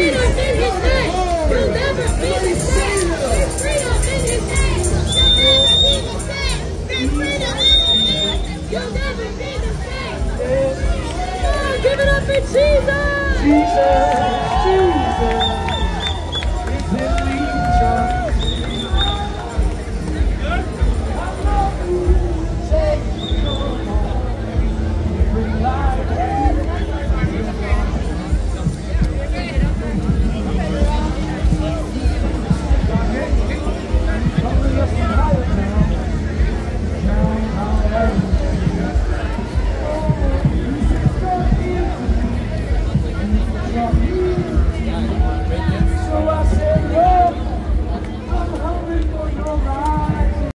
You'll never be the same.